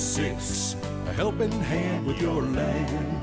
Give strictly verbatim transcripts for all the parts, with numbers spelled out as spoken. Messick's, a helping hand with your land.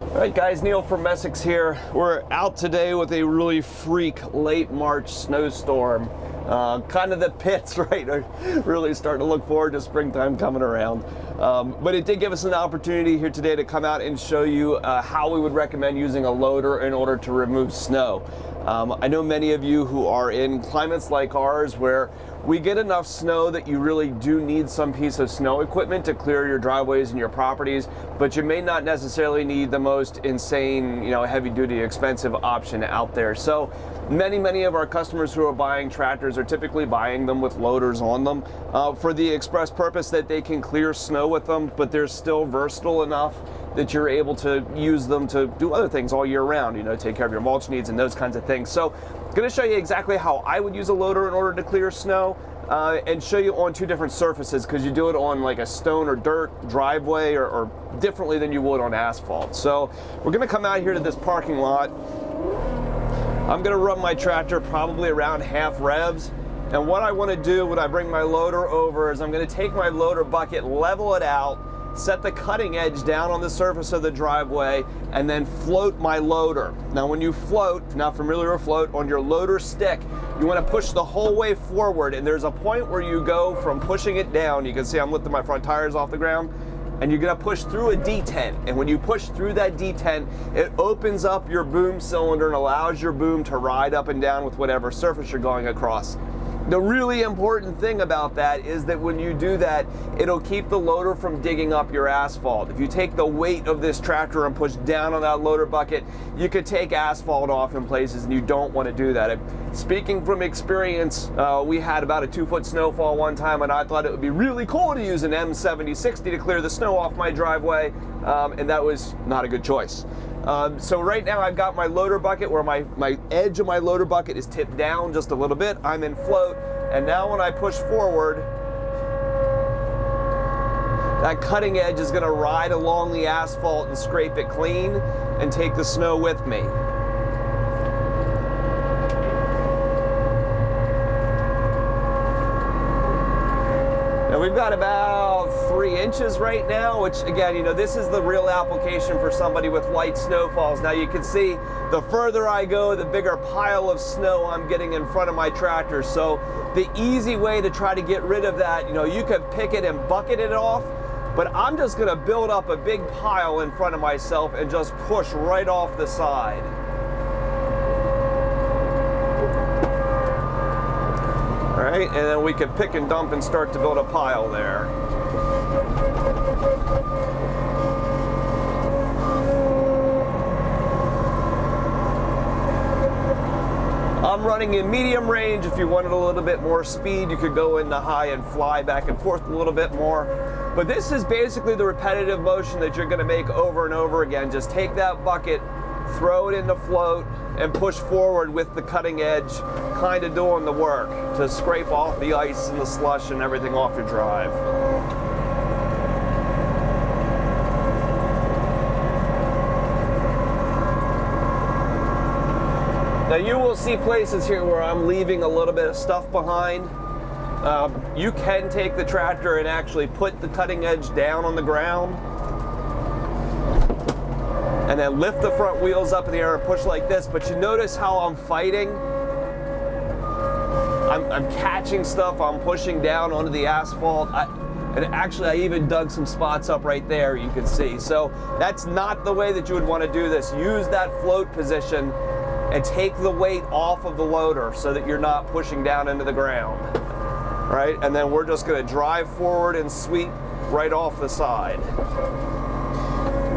All right, guys, Neil from Messick's here. We're out today with a really freak late March snowstorm. Uh, kind of the pits, right, are really starting to look forward to springtime coming around. Um, but it did give us an opportunity here today to come out and show you uh, how we would recommend using a loader in order to remove snow. Um, I know many of you who are in climates like ours where we get enough snow that you really do need some piece of snow equipment to clear your driveways and your properties, but you may not necessarily need the most insane, you know, heavy-duty expensive option out there. So many, many of our customers who are buying tractors are typically buying them with loaders on them uh, for the express purpose that they can clear snow with them, but they're still versatile enough that you're able to use them to do other things all year round, you know, take care of your mulch needs and those kinds of things. So I'm gonna show you exactly how I would use a loader in order to clear snow uh, and show you on two different surfaces, because you do it on like a stone or dirt driveway or, or differently than you would on asphalt. So we're gonna come out here to this parking lot. I'm gonna run my tractor probably around half revs. And what I wanna do when I bring my loader over is I'm gonna take my loader bucket, level it out, set the cutting edge down on the surface of the driveway, and then float my loader. Now when you float, if not familiar with float, on your loader stick, you want to push the whole way forward, and there's a point where you go from pushing it down, you can see I'm lifting my front tires off the ground, and you're going to push through a detent. And when you push through that detent, it opens up your boom cylinder and allows your boom to ride up and down with whatever surface you're going across. The really important thing about that is that when you do that, it'll keep the loader from digging up your asphalt. If you take the weight of this tractor and push down on that loader bucket, you could take asphalt off in places, and you don't want to do that. Speaking from experience, uh, we had about a two-foot snowfall one time, and I thought it would be really cool to use an M seventy sixty to clear the snow off my driveway, um, and that was not a good choice. Um, so right now I've got my loader bucket where my, my edge of my loader bucket is tipped down just a little bit. I'm in float, and now when I push forward, that cutting edge is going to ride along the asphalt and scrape it clean and take the snow with me. We've got about three inches right now, which again, you know, this is the real application for somebody with light snowfalls. Now you can see the further I go, the bigger pile of snow I'm getting in front of my tractor. So the easy way to try to get rid of that, you know, you could pick it and bucket it off, but I'm just gonna build up a big pile in front of myself and just push right off the side. Right, and then we could pick and dump and start to build a pile there. I'm running in medium range. If you wanted a little bit more speed, you could go into high and fly back and forth a little bit more. But this is basically the repetitive motion that you're going to make over and over again. Just take that bucket, throw it in the float, and push forward with the cutting edge, kind of doing the work to scrape off the ice and the slush and everything off your drive. Now you will see places here where I'm leaving a little bit of stuff behind. Um, you can take the tractor and actually put the cutting edge down on the ground, and then lift the front wheels up in the air and push like this. But you notice how I'm fighting? I'm, I'm catching stuff, I'm pushing down onto the asphalt. I, and actually I even dug some spots up right there, you can see. So that's not the way that you would want to do this. Use that float position and take the weight off of the loader so that you're not pushing down into the ground. Right? And then we're just going to drive forward and sweep right off the side.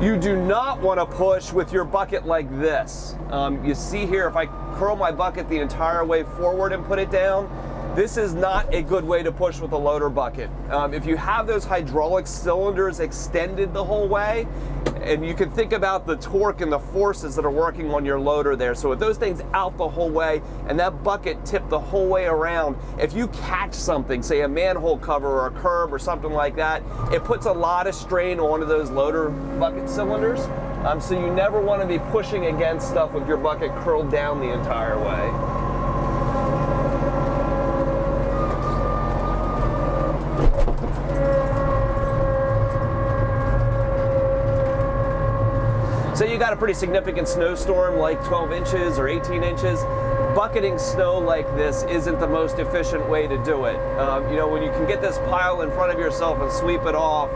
You do not want to push with your bucket like this. Um, you see here, if I curl my bucket the entire way forward and put it down, this is not a good way to push with a loader bucket. Um, if you have those hydraulic cylinders extended the whole way, and you can think about the torque and the forces that are working on your loader there. So with those things out the whole way and that bucket tipped the whole way around, if you catch something, say a manhole cover or a curb or something like that, it puts a lot of strain onto those loader bucket cylinders. Um, so you never want to be pushing against stuff with your bucket curled down the entire way. Say you got a pretty significant snowstorm, like twelve inches or eighteen inches, bucketing snow like this isn't the most efficient way to do it. Um, you know, when you can get this pile in front of yourself and sweep it off,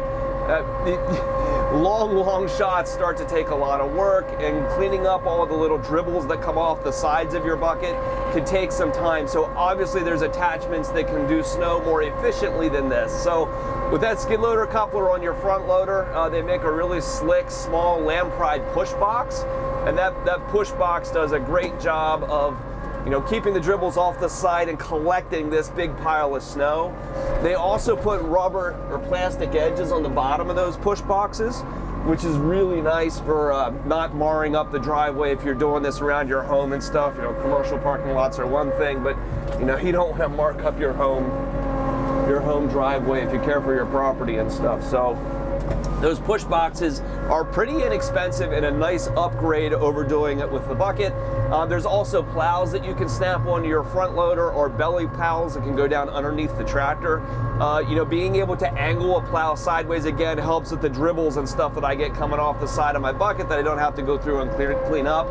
uh, it, long, long shots start to take a lot of work, and cleaning up all of the little dribbles that come off the sides of your bucket can take some time. So obviously there's attachments that can do snow more efficiently than this. So with that skid loader coupler on your front loader, uh, they make a really slick, small Land Pride push box, and that, that push box does a great job of, you know, keeping the dribbles off the side and collecting this big pile of snow. They also put rubber or plastic edges on the bottom of those push boxes, which is really nice for uh, not marring up the driveway if you're doing this around your home and stuff. You know, commercial parking lots are one thing, but you know, you don't want to mark up your home, your home driveway if you care for your property and stuff. So those push boxes are pretty inexpensive and a nice upgrade over doing it with the bucket. Uh, there's also plows that you can snap onto your front loader, or belly plows that can go down underneath the tractor. Uh, you know, being able to angle a plow sideways again helps with the dribbles and stuff that I get coming off the side of my bucket that I don't have to go through and clear, clean up.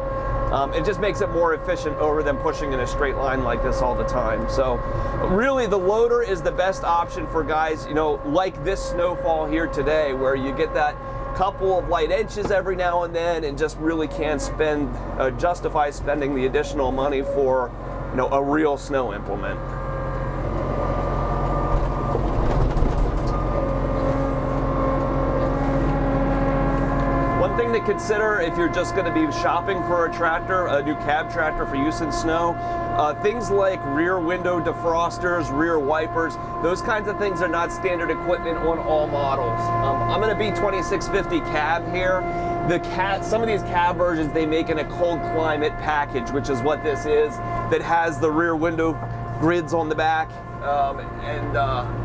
Um, it just makes it more efficient over than pushing in a straight line like this all the time. So really the loader is the best option for guys, you know, like this snowfall here today, where you get that couple of light inches every now and then and just really can't spend, uh, justify spending the additional money for, you know, a real snow implement. Thing to consider if you're just going to be shopping for a tractor, a new cab tractor for use in snow, uh, things like rear window defrosters, rear wipers, those kinds of things are not standard equipment on all models. Um, I'm in a B twenty-six fifty cab here. The cab, some of these cab versions they make in a cold climate package, which is what this is, that has the rear window grids on the back um, and uh,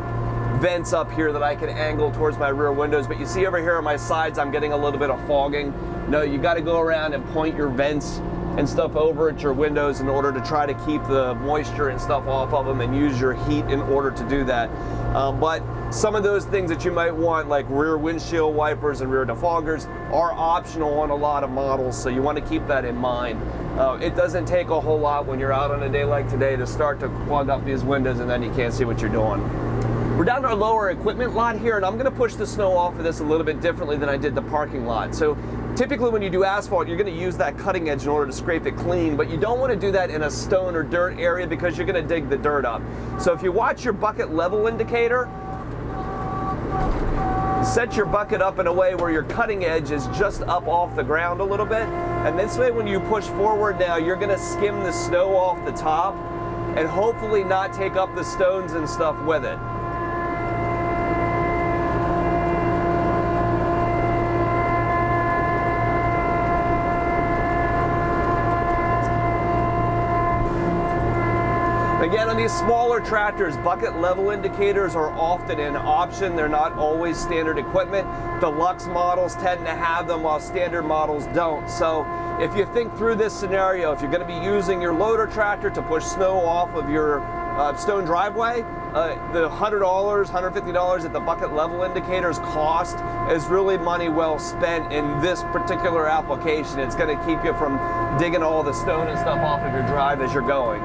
vents up here that I can angle towards my rear windows. But you see over here on my sides, I'm getting a little bit of fogging. No, you got to go around and point your vents and stuff over at your windows in order to try to keep the moisture and stuff off of them, and use your heat in order to do that. Um, but some of those things that you might want, like rear windshield wipers and rear defoggers, are optional on a lot of models, so you want to keep that in mind. Uh, it doesn't take a whole lot when you're out on a day like today to start to clog up these windows and then you can't see what you're doing. We're down to our lower equipment lot here, and I'm going to push the snow off of this a little bit differently than I did the parking lot. So typically when you do asphalt, you're going to use that cutting edge in order to scrape it clean, but you don't want to do that in a stone or dirt area because you're going to dig the dirt up. So if you watch your bucket level indicator, set your bucket up in a way where your cutting edge is just up off the ground a little bit, and this way when you push forward now, you're going to skim the snow off the top and hopefully not take up the stones and stuff with it. Again, on these smaller tractors, bucket level indicators are often an option. They're not always standard equipment. Deluxe models tend to have them while standard models don't. So if you think through this scenario, if you're going to be using your loader tractor to push snow off of your uh, stone driveway, uh, the one hundred dollars, one hundred fifty dollars at the bucket level indicators cost is really money well spent in this particular application. It's going to keep you from digging all the stone and stuff off of your drive as you're going.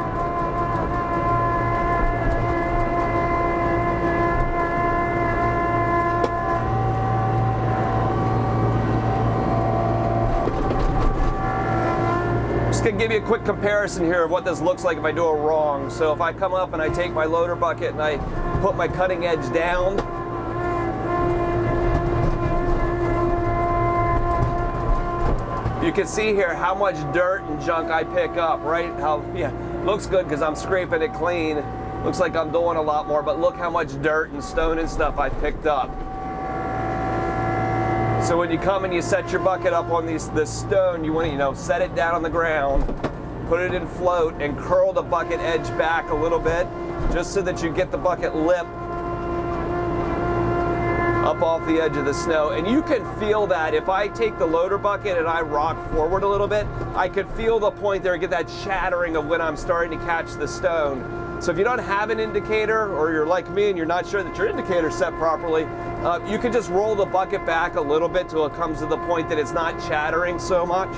Just gonna give you a quick comparison here of what this looks like if I do it wrong. So if I come up and I take my loader bucket and I put my cutting edge down, you can see here how much dirt and junk I pick up, right? How, yeah, looks good because I'm scraping it clean. Looks like I'm doing a lot more, but look how much dirt and stone and stuff I picked up. So when you come and you set your bucket up on these, this stone, you want to, you know, set it down on the ground, put it in float, and curl the bucket edge back a little bit, just so that you get the bucket lip up off the edge of the snow. And you can feel that. If I take the loader bucket and I rock forward a little bit, I could feel the point there, get that shattering of when I'm starting to catch the stone. So if you don't have an indicator, or you're like me and you're not sure that your indicator's set properly, uh, you can just roll the bucket back a little bit till it comes to the point that it's not chattering so much,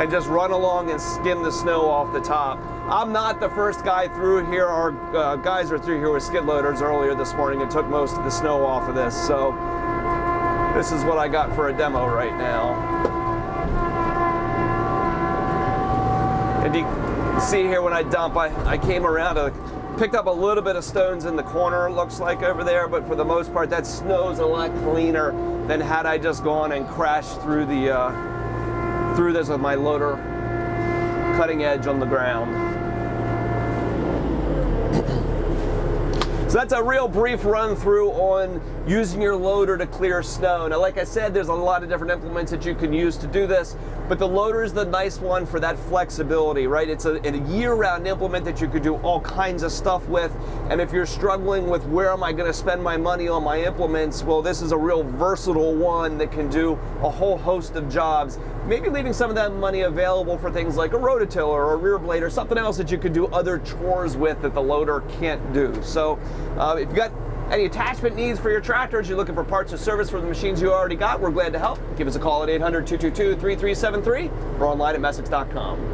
and just run along and skim the snow off the top. I'm not the first guy through here. Our uh, guys were through here with skid loaders earlier this morning and took most of the snow off of this. So this is what I got for a demo right now. And you can see here when I dump, I, I came around, I picked up a little bit of stones in the corner, it looks like over there, but for the most part that snow's a lot cleaner than had I just gone and crashed through the uh, through this with my loader cutting edge on the ground. So that's a real brief run through on using your loader to clear snow. Now, like I said, there's a lot of different implements that you can use to do this, but the loader is the nice one for that flexibility, right? It's a, a year-round implement that you could do all kinds of stuff with, and if you're struggling with where am I gonna spend my money on my implements, well, this is a real versatile one that can do a whole host of jobs. Maybe leaving some of that money available for things like a rototiller or a rear blade or something else that you could do other chores with that the loader can't do. So uh, if you've got any attachment needs for your tractors, you're looking for parts or service for the machines you already got, we're glad to help. Give us a call at eight hundred, two two two, three three seven three or online at messicks dot com.